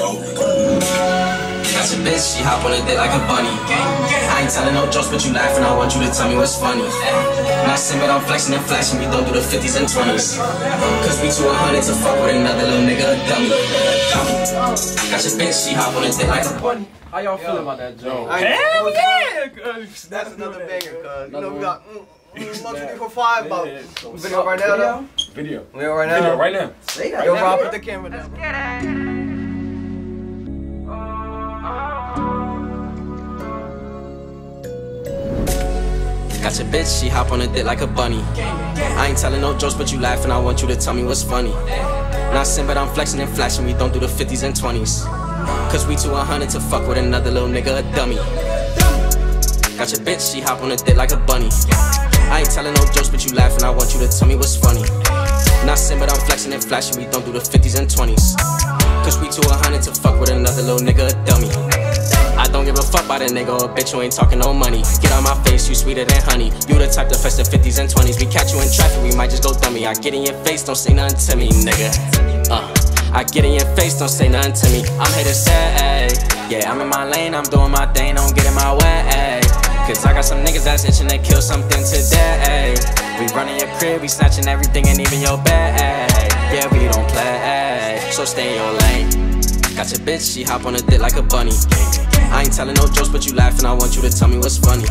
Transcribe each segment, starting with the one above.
That's a bitch, she hop on a dick like a bunny. I ain't telling no jokes, but you laughing, I want you to tell me what's funny. When I sim it, I'm flexing and flashing, we don't do the 50s and 20s. Cause we 200 to fuck with another little nigga, a dummy. Got your bitch, she hop on a dick like a bunny. How y'all feeling about that joke? Hell yeah! That's another banger, cuz. You know, we got Monkey 5 about video right now, though. Video right now. Video right now. Say that. Yo, Rob, put the camera down. Let's get it. Got your bitch, she hop on a dick like a bunny. I ain't telling no jokes, but you laughing, I want you to tell me what's funny. Not sin, but I'm flexing and flashing, we don't do the 50s and 20s. Cause we 200 to fuck with another little nigga, a dummy. Got your bitch, she hop on a dick like a bunny. I ain't telling no jokes, but you laughing, I want you to tell me what's funny. Not sin, but I'm flexing and flashing, we don't do the 50s and 20s. Cause we 200 to fuck with another little nigga, a dummy. I don't give a fuck about a nigga or bitch, you ain't talking no money. Get on my face, you sweeter than honey. You the type to fetch the 50s and 20s. We catch you in traffic, we might just go dummy. I get in your face, don't say nothing to me, nigga. I get in your face, don't say nothing to me. I'm here to say, yeah, I'm in my lane, I'm doing my thing, don't get in my way. Cause I got some niggas that's itching to kill something today. We running your crib, we snatching everything and even your bag. Yeah, we don't play, so stay in your lane. Got your bitch, she hop on a dick like a bunny. I ain't telling no jokes, but you laughing, I want you to tell me what's funny.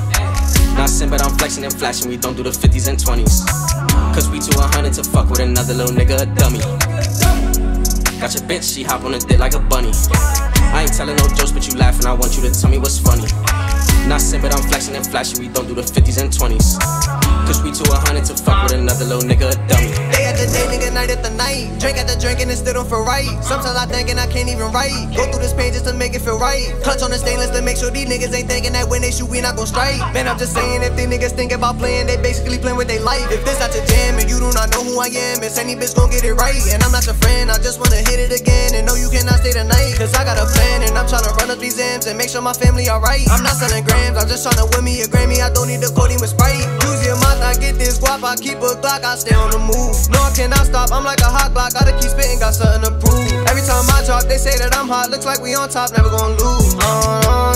Not sin, but I'm flexing and flashing, we don't do the 50s and 20s. Cause we 200 to fuck with another little nigga, a dummy. Got your bitch, she hop on a dick like a bunny. I ain't telling no jokes, but you laughing, I want you to tell me what's funny. Not sin, but I'm flexing and flashing, we don't do the 50s and 20s. Cause we 200 to fuck with another little nigga, a dummy. Day, nigga, night at the night. Drink after drink and it still don't feel right. Sometimes I think and I can't even write. Go through this pain just to make it feel right. Clutch on the stainless to make sure these niggas ain't thinking that when they shoot we not gon' strike. Man, I'm just saying if these niggas think about playing, they basically playing with their life. If this not your jam and you do not know who I am, it's any bitch gon' get it right. And I'm not your friend, I just wanna hit it again. And no, you cannot stay tonight. Cause I got a plan and I'm tryna run up these M's and make sure my family alright. I'm not selling grams, I'm just tryna win me a Grammy. I don't need a Cody with Sprite. Use your mouth, I get this guap, I keep a Glock, I stay on the move. No, I cannot stop, I'm like a hot block, gotta keep spitting, got something to prove. Every time I drop, they say that I'm hot, looks like we on top, never gonna lose.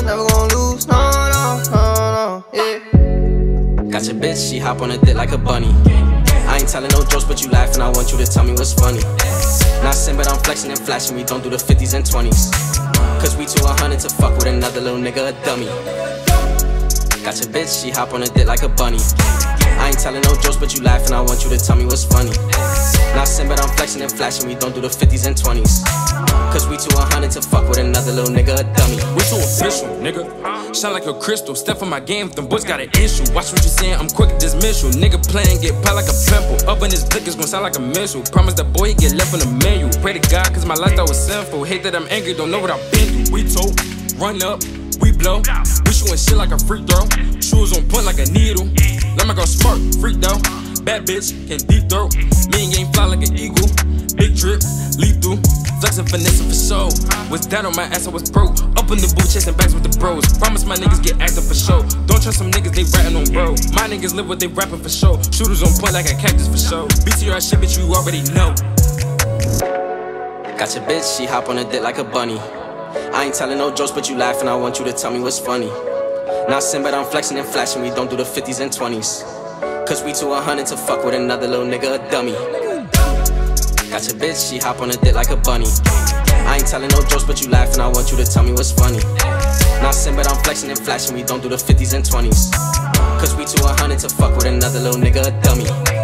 Never gonna lose, no, yeah. Got your bitch, she hop on a dick like a bunny. I ain't telling no jokes, but you laughing, I want you to tell me what's funny. Not sin, but I'm flexing and flashing, we don't do the 50s and 20s. Cause we 200 to fuck with another little nigga, a dummy. Got your bitch, she hop on a dick like a bunny. I ain't telling no jokes, but you laughing, I want you to tell me what's funny. Not sin, but I'm flexing and flashing, we don't do the 50s and 20s. Cause we 200 to fuck with another little nigga, a dummy. We too official, nigga. Shine like a crystal, step on my game, them boys got an issue. Watch what you saying, I'm quick to dismiss you. Nigga playing, get piled like a pimple. Up in his blick, it's gon' sound like a missile. Promise that boy, he get left on the menu. Pray to God, cause my lifestyle was sinful. Hate that I'm angry, don't know what I've been through. We told, run up, we blow. We shooting shit like a free throw. Shoes on point like a needle. Let me go smart, freak though. Bad bitch, can deep throat. Me and game fly like an eagle. Big drip, lethal. Flexin' finesse for show. Was down on my ass, I was broke. Up in the booth, chasing backs with the bros. Promise my niggas get active for show. Don't trust some niggas, they rattin' on bro. My niggas live what they rapping for show. Shooters on point like a cactus for show. BTR shit, bitch, you already know. Got your bitch, she hop on a dick like a bunny. I ain't telling no jokes, but you laughing, I want you to tell me what's funny. Not sin, but I'm flexing and flashing, we don't do the 50s and 20s. Cause we 200 to fuck with another little nigga, a dummy. Got your bitch, she hop on a dick like a bunny. I ain't telling no jokes, but you laughing, I want you to tell me what's funny. Not sin, but I'm flexing and flashing, we don't do the 50s and 20s. Cause we 200 to fuck with another little nigga, a dummy.